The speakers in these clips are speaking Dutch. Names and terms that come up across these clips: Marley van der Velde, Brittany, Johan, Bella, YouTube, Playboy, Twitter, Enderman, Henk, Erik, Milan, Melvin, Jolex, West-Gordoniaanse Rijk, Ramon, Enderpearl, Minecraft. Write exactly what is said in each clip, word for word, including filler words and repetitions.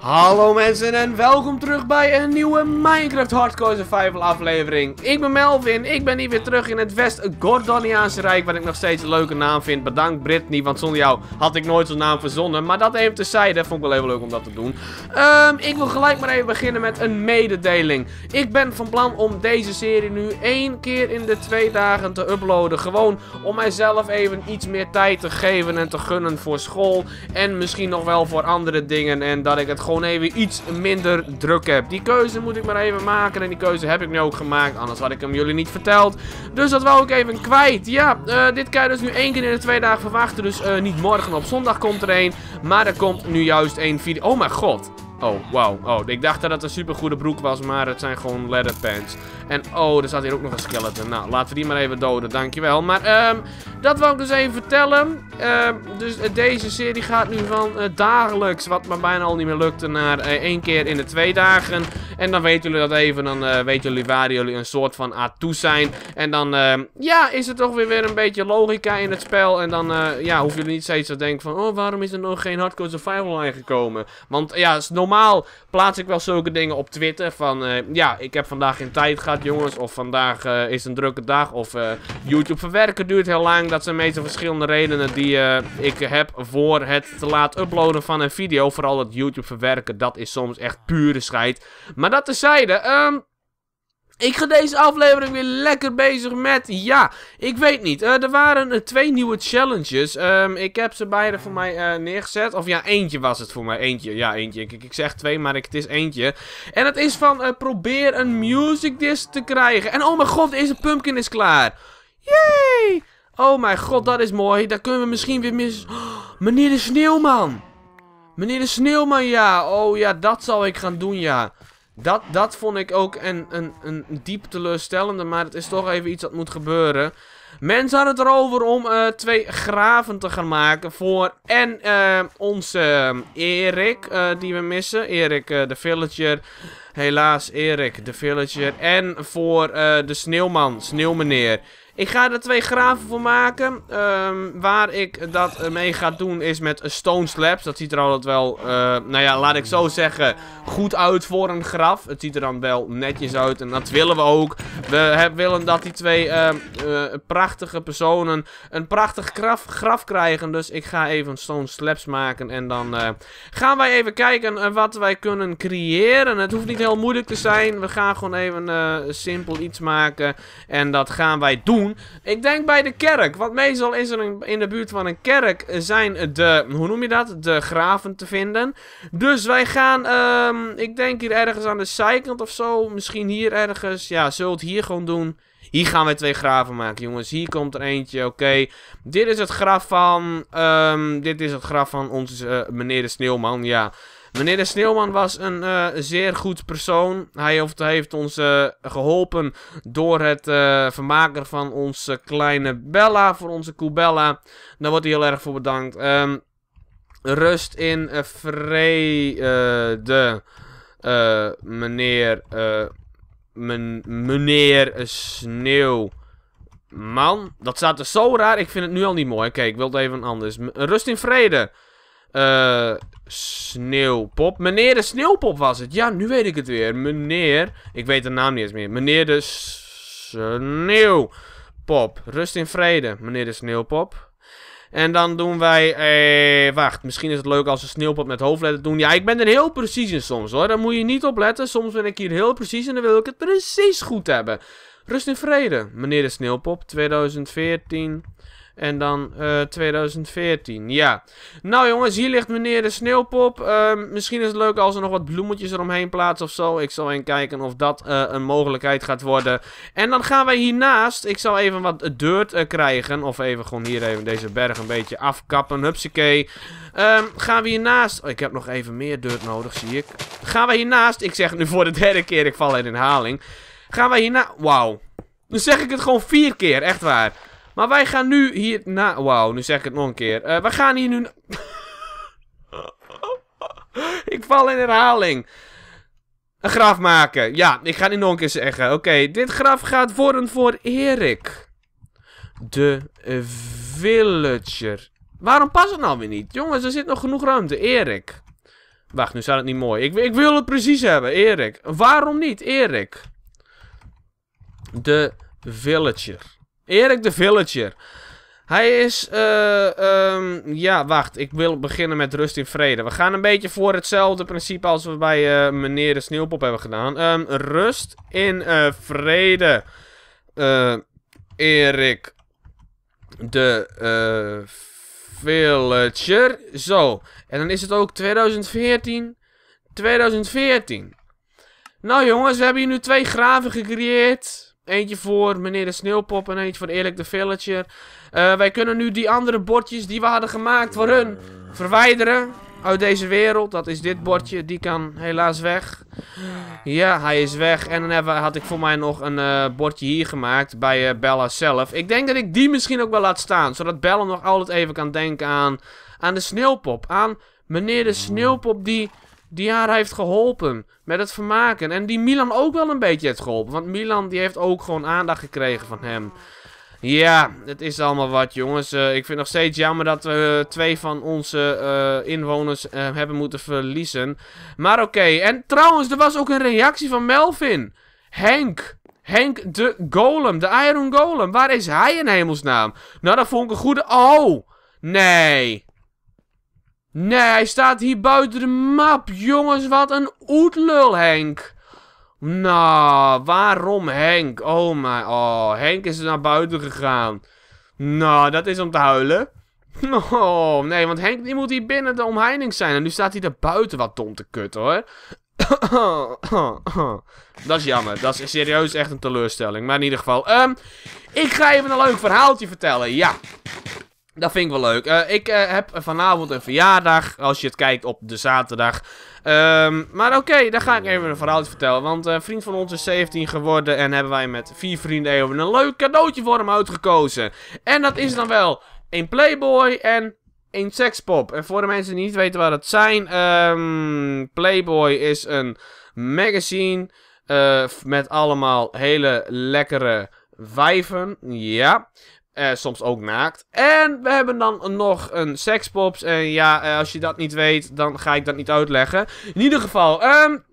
Hallo mensen en welkom terug bij een nieuwe Minecraft Hardcore Survival aflevering. Ik ben Melvin, ik ben hier weer terug in het West-Gordoniaanse Rijk, wat ik nog steeds een leuke naam vind. Bedankt Brittany, want zonder jou had ik nooit zo'n naam verzonnen. Maar dat even terzijde, vond ik wel even leuk om dat te doen. Um, ik wil gelijk maar even beginnen met een mededeling. Ik ben van plan om deze serie nu één keer in de twee dagen te uploaden. Gewoon om mijzelf even iets meer tijd te geven en te gunnen voor school. En misschien nog wel voor andere dingen en dat ik het gewoon... gewoon even iets minder druk heb. Die keuze moet ik maar even maken. En die keuze heb ik nu ook gemaakt. Anders had ik hem jullie niet verteld. Dus dat wou ik even kwijt. Ja, uh, dit kan je dus nu één keer in de twee dagen verwachten. Dus uh, niet morgen op zondag komt er één. Maar er komt nu juist één video. Oh mijn god. Oh, wauw. Oh, ik dacht dat het een supergoede broek was. Maar het zijn gewoon leather pants. En oh, er staat hier ook nog een skeleton. Nou, laten we die maar even doden. Dankjewel. Maar um, dat wou ik dus even vertellen. Um, dus uh, deze serie gaat nu van uh, dagelijks, wat me bijna al niet meer lukte, naar uh, één keer in de twee dagen. En dan weten jullie dat even. Dan uh, weten jullie waar jullie een soort van aan toe zijn. En dan, uh, ja, is er toch weer weer een beetje logica in het spel. En dan, uh, ja, hoeven jullie niet steeds te denken van, oh, waarom is er nog geen hardcore survival line gekomen? Want, ja, het is normaal. Normaal plaats ik wel zulke dingen op Twitter van, uh, ja, ik heb vandaag geen tijd gehad jongens, of vandaag uh, is een drukke dag, of uh, YouTube verwerken duurt heel lang. Dat zijn meestal verschillende redenen die uh, ik heb voor het te laat uploaden van een video. Vooral dat YouTube verwerken, dat is soms echt pure scheid. Maar dat terzijde, um... ik ga deze aflevering weer lekker bezig met, ja, ik weet niet. Uh, er waren uh, twee nieuwe challenges. Um, ik heb ze beide voor mij uh, neergezet. Of ja, eentje was het voor mij. Eentje, ja, eentje. Ik, ik zeg twee, maar ik, het is eentje. En het is van, uh, probeer een music disc te krijgen. En oh mijn god, deze pumpkin is klaar. Yay! Oh mijn god, dat is mooi. Daar kunnen we misschien weer mis... Oh, meneer de Sneeuwman. Meneer de Sneeuwman, ja. Oh ja, dat zal ik gaan doen, ja. Dat, dat vond ik ook een, een, een diep teleurstellende, maar het is toch even iets dat moet gebeuren. Mensen hadden het erover om uh, twee graven te gaan maken voor en uh, onze uh, Erik, uh, die we missen. Erik, uh, de villager. Helaas, Erik, de villager. En voor uh, de sneeuwman, sneeuwmeneer. Ik ga er twee graven voor maken. Um, waar ik dat mee ga doen is met stone slabs. Dat ziet er altijd wel, uh, nou ja, laat ik zo zeggen, goed uit voor een graf. Het ziet er dan wel netjes uit en dat willen we ook. We heb, willen dat die twee uh, uh, prachtige personen een prachtig graf, graf krijgen. Dus ik ga even stone slabs maken en dan uh, gaan wij even kijken wat wij kunnen creëren. Het hoeft niet heel moeilijk te zijn. We gaan gewoon even uh, simpel iets maken en dat gaan wij doen. Ik denk bij de kerk, want meestal is er een, in de buurt van een kerk zijn de, hoe noem je dat, de graven te vinden. Dus wij gaan, um, ik denk hier ergens aan de zijkant of zo, misschien hier ergens, ja, zullen we het hier gewoon doen. Hier gaan wij twee graven maken, jongens. Hier komt er eentje, oké. Okay. Dit is het graf van, um, dit is het graf van onze uh, meneer de Sneeuwman, ja. Meneer de Sneeuwman was een uh, zeer goed persoon. Hij heeft ons uh, geholpen door het uh, vermaken van onze kleine Bella, voor onze koe Bella. Daar wordt hij heel erg voor bedankt. Um, rust in uh, vrede, uh, meneer, uh, men, meneer Sneeuw. Man, dat staat er zo raar. Ik vind het nu al niet mooi. Kijk, ik wil het even anders. Rust in vrede. Eh... Uh, Sneeuwpop. Meneer de Sneeuwpop was het. Ja, nu weet ik het weer. Meneer... Ik weet de naam niet eens meer. Meneer de Sneeuwpop. Rust in vrede. Meneer de Sneeuwpop. En dan doen wij... Eh, wacht, misschien is het leuk als we sneeuwpop met hoofdletter doen. Ja, ik ben er heel precies in soms hoor. Daar moet je niet op letten. Soms ben ik hier heel precies en dan wil ik het precies goed hebben. Rust in vrede. Meneer de Sneeuwpop. twintig veertien... En dan uh, twintig veertien, ja. Nou jongens, hier ligt meneer de Sneeuwpop. Uh, misschien is het leuk als er nog wat bloemetjes eromheen plaatsen of zo. Ik zal even kijken of dat uh, een mogelijkheid gaat worden. En dan gaan wij hiernaast, ik zal even wat dirt uh, krijgen. Of even gewoon hier even deze berg een beetje afkappen, hupsakee. Um, gaan we hiernaast, oh, ik heb nog even meer dirt nodig, zie ik. Gaan wij hiernaast, ik zeg het nu voor de derde keer, ik val in herhaling. Gaan wij hierna, wauw. Dan zeg ik het gewoon vier keer, echt waar. Maar wij gaan nu hier na... Wauw, nu zeg ik het nog een keer. Uh, we gaan hier nu... Ik val in herhaling. Een graf maken. Ja, ik ga het nu nog een keer zeggen. Oké, okay, dit graf gaat worden voor Erik. De uh, villager. Waarom past het nou weer niet? Jongens, er zit nog genoeg ruimte. Erik. Wacht, nu staat het niet mooi. Ik, ik wil het precies hebben, Erik. Waarom niet, Erik? De villager. Erik de villager. Hij is, uh, um, ja, wacht. Ik wil beginnen met rust in vrede. We gaan een beetje voor hetzelfde principe als we bij uh, meneer de Sneeuwpop hebben gedaan. Um, rust in uh, vrede. Uh, Erik de uh, villager. Zo. En dan is het ook tweeduizend veertien. tweeduizend veertien. Nou jongens, we hebben hier nu twee graven gecreëerd. Eentje voor meneer de Sneeuwpop en eentje voor Erik de Villager. Uh, wij kunnen nu die andere bordjes die we hadden gemaakt voor hun verwijderen uit deze wereld. Dat is dit bordje, die kan helaas weg. Ja, hij is weg. En dan hebben, had ik voor mij nog een uh, bordje hier gemaakt bij uh, Bella zelf. Ik denk dat ik die misschien ook wel laat staan, zodat Bella nog altijd even kan denken aan, aan de Sneeuwpop. Aan meneer de Sneeuwpop die... die haar heeft geholpen met het vermaken. En die Milan ook wel een beetje heeft geholpen. Want Milan die heeft ook gewoon aandacht gekregen van hem. Ja, het is allemaal wat jongens. Uh, ik vind het nog steeds jammer dat we uh, twee van onze uh, inwoners uh, hebben moeten verliezen. Maar oké. Okay. En trouwens, er was ook een reactie van Melvin. Henk. Henk de Golem. De Iron Golem. Waar is hij in hemelsnaam? Nou, dat vond ik een goede... Oh! Nee... Nee, hij staat hier buiten de map. Jongens, wat een oetlul, Henk. Nou, waarom Henk? Oh my... Oh, Henk is naar buiten gegaan. Nou, dat is om te huilen. Oh, nee, want Henk die moet hier binnen de omheining zijn. En nu staat hij daar buiten. Wat dom te kut, hoor. Dat is jammer. Dat is serieus echt een teleurstelling. Maar in ieder geval... Um, ik ga even een leuk verhaaltje vertellen. Ja. Dat vind ik wel leuk. Uh, ik uh, heb vanavond een verjaardag, als je het kijkt op de zaterdag. Um, maar oké, okay, daar ga ik even een verhaaltje vertellen. Want een uh, vriend van ons is zeventien geworden en hebben wij met vier vrienden even een leuk cadeautje voor hem uitgekozen. En dat is dan wel een Playboy en een sekspop. En voor de mensen die niet weten waar dat zijn, um, Playboy is een magazine uh, met allemaal hele lekkere wijven. Ja... Uh, soms ook naakt. En we hebben dan nog een sekspops. En ja, uh, als je dat niet weet, dan ga ik dat niet uitleggen. In ieder geval, um,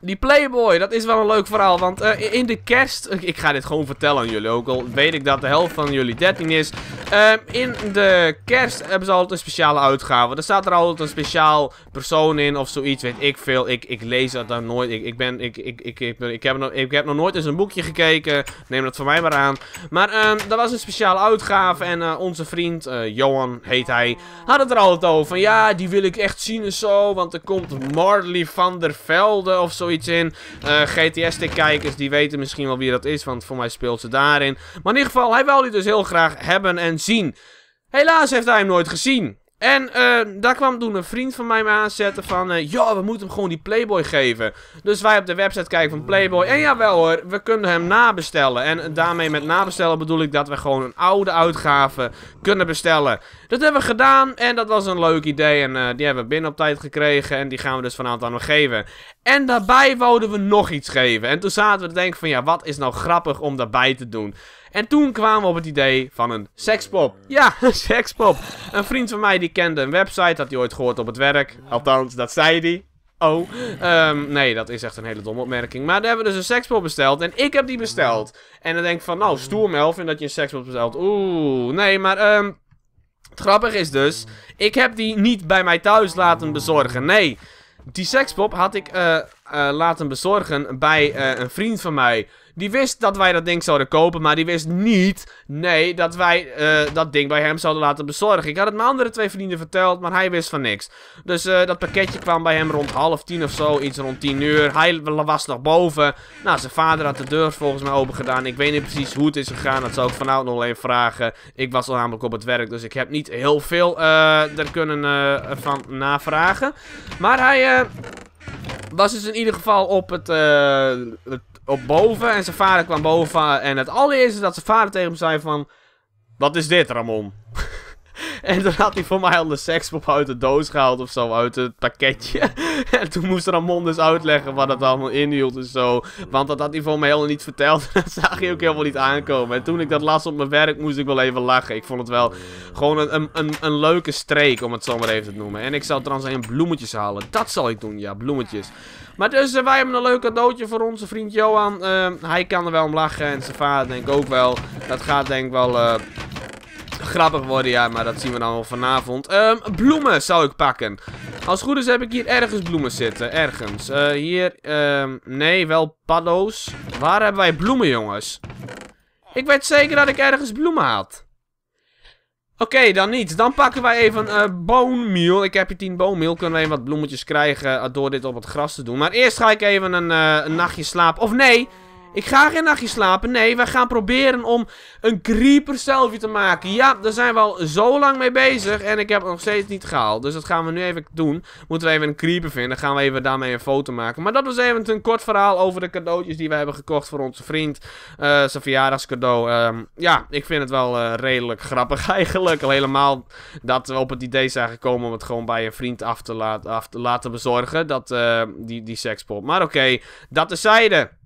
die Playboy, dat is wel een leuk verhaal. Want uh, in de kerst, ik ga dit gewoon vertellen aan jullie, ook al weet ik dat de helft van jullie dertien is. Um, in de kerst hebben ze altijd een speciale uitgave. Er staat er altijd een speciaal persoon in of zoiets, weet ik veel. Ik, ik lees dat dan nooit. Ik, ik, ben, ik, ik, ik, ik, ik, heb nog, ik heb nog nooit eens een boekje gekeken. Neem dat voor mij maar aan. Maar um, dat was een speciale uitgave. En uh, onze vriend, uh, Johan heet hij, had het er altijd over. Van ja, die wil ik echt zien en zo. Want er komt Marley van der Velde of zoiets in. Uh, G T S-kijkers die weten misschien wel wie dat is. Want voor mij speelt ze daarin. Maar in ieder geval, hij wil die dus heel graag hebben en zien. Helaas heeft hij hem nooit gezien. En uh, daar kwam toen een vriend van mij me aanzetten van... Uh, ...ja, we moeten hem gewoon die Playboy geven. Dus wij op de website kijken van Playboy. En jawel hoor, we kunnen hem nabestellen. En daarmee met nabestellen bedoel ik dat we gewoon een oude uitgave kunnen bestellen. Dat hebben we gedaan en dat was een leuk idee. En uh, die hebben we binnen op tijd gekregen. En die gaan we dus vanavond aan hem geven. En daarbij wouden we nog iets geven. En toen zaten we te denken van ja, wat is nou grappig om daarbij te doen. En toen kwamen we op het idee van een sekspop. Ja, een sekspop. Een vriend van mij die kende een website, had hij ooit gehoord op het werk. Althans, dat zei hij. Oh, um, nee, dat is echt een hele domme opmerking. Maar daar hebben we dus een sekspop besteld en ik heb die besteld. En dan denk ik van, nou, stoer Melvin dat je een sekspop bestelt. Oeh, nee, maar um, het grappige is dus, ik heb die niet bij mij thuis laten bezorgen, nee. Die sekspop had ik uh, uh, laten bezorgen bij uh, een vriend van mij. Die wist dat wij dat ding zouden kopen, maar die wist niet, nee, dat wij uh, dat ding bij hem zouden laten bezorgen. Ik had het mijn andere twee vrienden verteld, maar hij wist van niks. Dus uh, dat pakketje kwam bij hem rond half tien of zo, iets rond tien uur. Hij was nog boven. Nou, zijn vader had de deur volgens mij open gedaan. Ik weet niet precies hoe het is gegaan, dat zou ik vanavond nog even vragen. Ik was al namelijk op het werk, dus ik heb niet heel veel uh, er kunnen uh, van navragen. Maar hij uh, was dus in ieder geval op het... Uh, het op boven en zijn vader kwam boven en het allereerste dat zijn vader tegen hem zei van... Wat is dit, Ramon? En toen had hij voor mij al de sekspop uit de doos gehaald of zo, uit het pakketje. En toen moest Ramon dus uitleggen wat het allemaal inhield en zo. Want dat had hij voor mij helemaal niet verteld. Dat zag hij ook helemaal niet aankomen. En toen ik dat las op mijn werk, moest ik wel even lachen. Ik vond het wel gewoon een, een, een, een leuke streek, om het zo maar even te noemen. En ik zou trouwens een bloemetjes halen. Dat zal ik doen, ja, bloemetjes. Maar dus, uh, wij hebben een leuk cadeautje voor onze vriend Johan. Uh, hij kan er wel om lachen en zijn vader denk ik ook wel. Dat gaat denk ik wel uh, grappig worden, ja, maar dat zien we dan wel vanavond. Um, bloemen zou ik pakken. Als het goed is heb ik hier ergens bloemen zitten, ergens. Uh, hier, um, nee, wel paddo's. Waar hebben wij bloemen, jongens? Ik weet zeker dat ik ergens bloemen had. Oké, okay, dan niet. Dan pakken wij even uh, bone meal. Ik heb hier tien bone meal. Kunnen we even wat bloemetjes krijgen uh, door dit op het gras te doen. Maar eerst ga ik even een, uh, een nachtje slapen. Of nee, ik ga geen nachtje slapen. Nee, wij gaan proberen om een creeper selfie te maken. Ja, daar zijn we al zo lang mee bezig. En ik heb het nog steeds niet gehaald. Dus dat gaan we nu even doen. Moeten we even een creeper vinden. Dan gaan we even daarmee een foto maken. Maar dat was even een kort verhaal over de cadeautjes die we hebben gekocht voor onze vriend. Uh, zijn verjaardagscadeau. Um, ja, ik vind het wel uh, redelijk grappig eigenlijk. Al helemaal dat we op het idee zijn gekomen om het gewoon bij een vriend af te, laat, af te laten bezorgen. Dat, uh, die, die sekspop. Maar oké, okay, dat terzijde.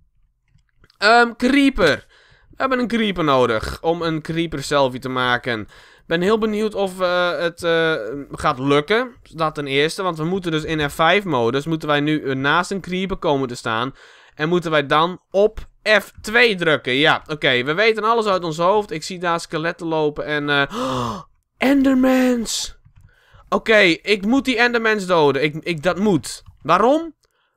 Um, creeper. We hebben een creeper nodig om een creeper selfie te maken. Ik ben heel benieuwd of uh, het uh, gaat lukken. Dat ten eerste, want we moeten dus in F vijf modus moeten wij nu naast een creeper komen te staan. En moeten wij dan op F twee drukken. Ja, oké. Okay. We weten alles uit ons hoofd. Ik zie daar skeletten lopen en... Uh... Oh, Endermans! Oké, okay, ik moet die Endermans doden. Ik, ik, dat moet. Waarom?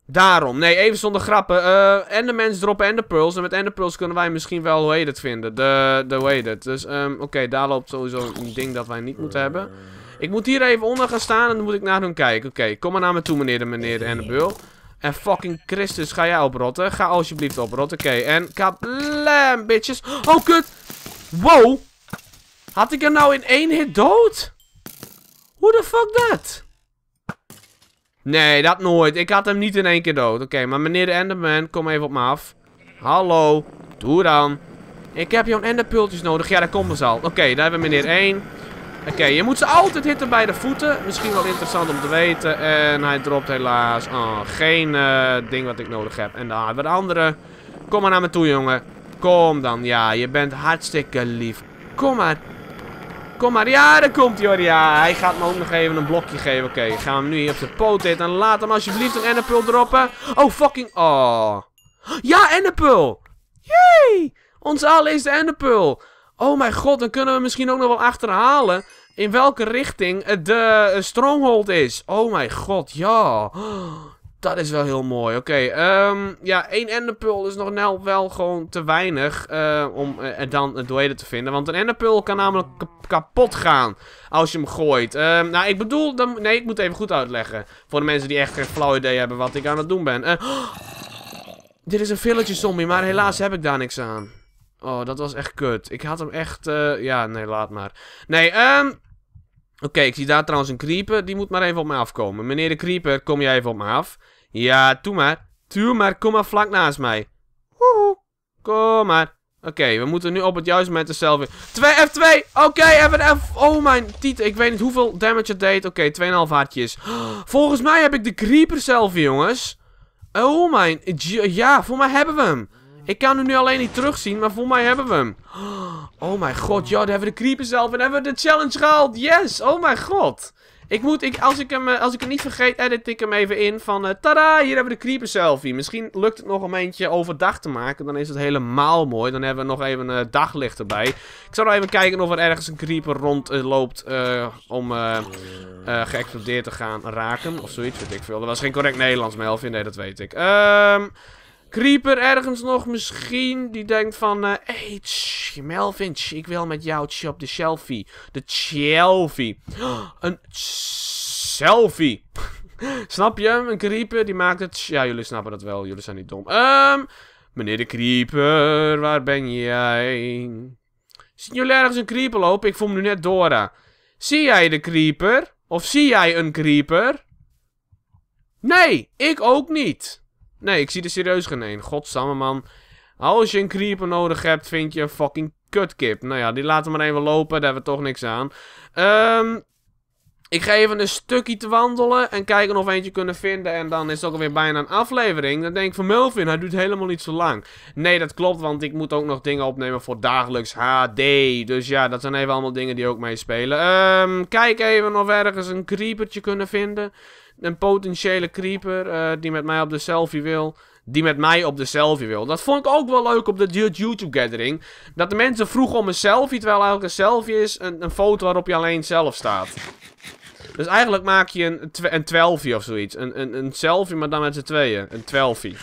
Daarom. Nee, even zonder grappen. Uh, en de mensen droppen en de pearls. En met en de pearls kunnen wij misschien wel, hoe heet het, vinden. De, de hoe heet het. Dus, um, oké, okay, daar loopt sowieso een ding dat wij niet moeten hebben. Ik moet hier even onder gaan staan en dan moet ik naar hun kijken. Oké, okay, kom maar naar me toe, meneer de meneer de Enderpearl. En fucking Christus, ga jij oprotten? Ga alsjeblieft oprotten. Oké, okay, en kablam, bitches. Oh, kut. Wow. Had ik er nou in één hit dood? Hoe de fuck dat? Nee, dat nooit. Ik had hem niet in één keer dood. Oké, okay, maar meneer de Enderman, kom even op me af. Hallo. Doe dan. Ik heb jouw enderpultjes nodig. Ja, daar komt ze al. Oké, okay, daar hebben we meneer één. Oké, okay, je moet ze altijd hitten bij de voeten. Misschien wel interessant om te weten. En hij dropt helaas. Oh, geen uh, ding wat ik nodig heb. En daar hebben we de andere. Kom maar naar me toe, jongen. Kom dan. Ja, je bent hartstikke lief. Kom maar. Kom maar, ja, daar komt hij hoor, ja. Hij gaat me ook nog even een blokje geven. Oké, okay, gaan we hem nu hier op zijn poot hitten. En laat hem alsjeblieft een enderpearl droppen. Oh, fucking, oh. Ja, enderpearl. Yay. Ons allen is de enderpearl. Oh mijn god, dan kunnen we misschien ook nog wel achterhalen in welke richting de stronghold is. Oh mijn god, ja. Dat is wel heel mooi. Oké, okay, um, ja, één enderpearl is nog nou wel gewoon te weinig uh, om uh, dan het doelen te vinden. Want een enderpearl kan namelijk kapot gaan als je hem gooit. Uh, nou, ik bedoel... Dan, nee, ik moet even goed uitleggen. Voor de mensen die echt geen flauw idee hebben wat ik aan het doen ben. Uh, oh, dit is een village zombie, maar helaas heb ik daar niks aan. Oh, dat was echt kut. Ik had hem echt... Uh, ja, nee, laat maar. Nee, ehm... Um, Oké, okay, ik zie daar trouwens een creeper. Die moet maar even op me afkomen. Meneer de creeper, kom jij even op me af? Ja, doe maar. Doe maar, kom maar vlak naast mij. Woehoe. Kom maar. Oké, okay, we moeten nu op het juiste moment dezelfde... twee F twee! Oké, okay, even F... Oh mijn titel, ik weet niet hoeveel damage het deed. Oké, okay, twee komma vijf hartjes. Volgens mij heb ik de creeper selfie, jongens. Oh mijn... Ja, voor mij hebben we hem. Ik kan hem nu alleen niet terugzien, maar voor mij hebben we hem. Oh mijn god, ja, daar hebben we de creeper zelf en hebben we de challenge gehaald. Yes, oh mijn god. Ik moet, ik, als, ik hem, als ik hem niet vergeet, edit ik hem even in van... Uh, tada, hier hebben we de creeper selfie. Misschien lukt het nog om eentje overdag te maken. Dan is het helemaal mooi. Dan hebben we nog even uh, daglicht erbij. Ik zal nou even kijken of er ergens een creeper rondloopt uh, om uh, uh, geëxplodeerd te gaan raken. Of zoiets, weet ik veel. Dat was geen correct Nederlands, Melvin. Nee, dat weet ik. Ehm... Um, Creeper ergens nog misschien, die denkt van, hé, uh, hey, Melvin, ik wil met jou tsch, op de selfie. De selfie. Oh, een selfie. Snap je? Een creeper, die maakt het... Ja, jullie snappen dat wel, jullie zijn niet dom. Um, meneer de creeper, waar ben jij? Zien jullie ergens een creeper lopen? Ik voel me nu net Dora. Zie jij de creeper? Of zie jij een creeper? Nee, ik ook niet. Nee, ik zie er serieus geen een. Godsamme, man. Als je een creeper nodig hebt, vind je een fucking kutkip. Nou ja, die laten we maar even lopen. Daar hebben we toch niks aan. Um, ik ga even een stukje te wandelen. En kijken of we eentje kunnen vinden. En dan is het ook alweer bijna een aflevering. Dan denk ik van Melvin, hij duurt helemaal niet zo lang. Nee, dat klopt. Want ik moet ook nog dingen opnemen voor dagelijks H D. Dus ja, dat zijn even allemaal dingen die ook meespelen. Um, kijk even of we ergens een creepertje kunnen vinden. Een potentiële creeper uh, die met mij op de selfie wil. Die met mij op de selfie wil. Dat vond ik ook wel leuk op de YouTube gathering. Dat de mensen vroegen om een selfie. Terwijl eigenlijk een selfie is een, een foto waarop je alleen zelf staat. Dus eigenlijk maak je een, een twelfie of zoiets. Een, een, een selfie, maar dan met z'n tweeën. Een twelfie.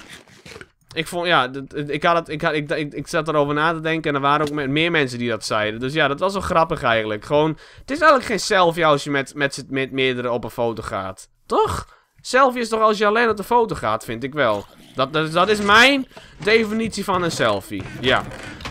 Ik vond, ja, ik, had het, ik, had, ik, ik, ik zat erover na te denken en er waren ook meer mensen die dat zeiden. Dus ja, dat was wel grappig eigenlijk. Gewoon, het is eigenlijk geen selfie als je met, met, met meerdere op een foto gaat. Toch? Selfie is toch als je alleen op de foto gaat, vind ik wel. Dat, dat, dat is mijn definitie van een selfie. Ja.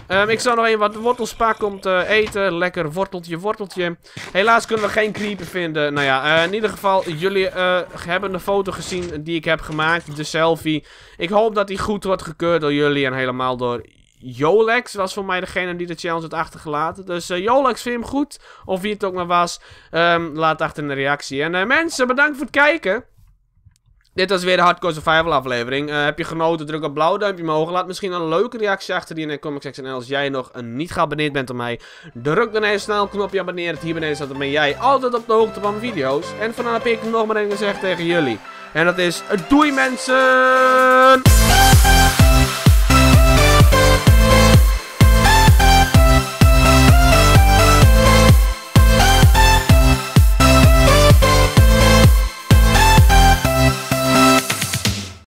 Um, ik zou nog even wat wortels pakken om te eten. Lekker worteltje, worteltje. Helaas kunnen we geen creeper vinden. Nou ja, uh, in ieder geval, jullie uh, hebben de foto gezien die ik heb gemaakt. De selfie. Ik hoop dat die goed wordt gekeurd door jullie en helemaal door Jolex was voor mij degene die de challenge had achtergelaten. Dus uh, Jolex, vind je hem goed? Of wie het ook maar was. Um, laat achter een reactie. En uh, mensen, bedankt voor het kijken. Dit was weer de Hardcore Survival aflevering. Uh, heb je genoten? Druk op blauw duimpje omhoog. Laat misschien een leuke reactie achter die in de comment section. En als jij nog niet geabonneerd bent op mij, druk dan even snel een knopje abonneren. Hier beneden staat, dan ben jij altijd op de hoogte van mijn video's. En vandaag heb ik nog maar één gezegd tegen jullie. En dat is, doei mensen!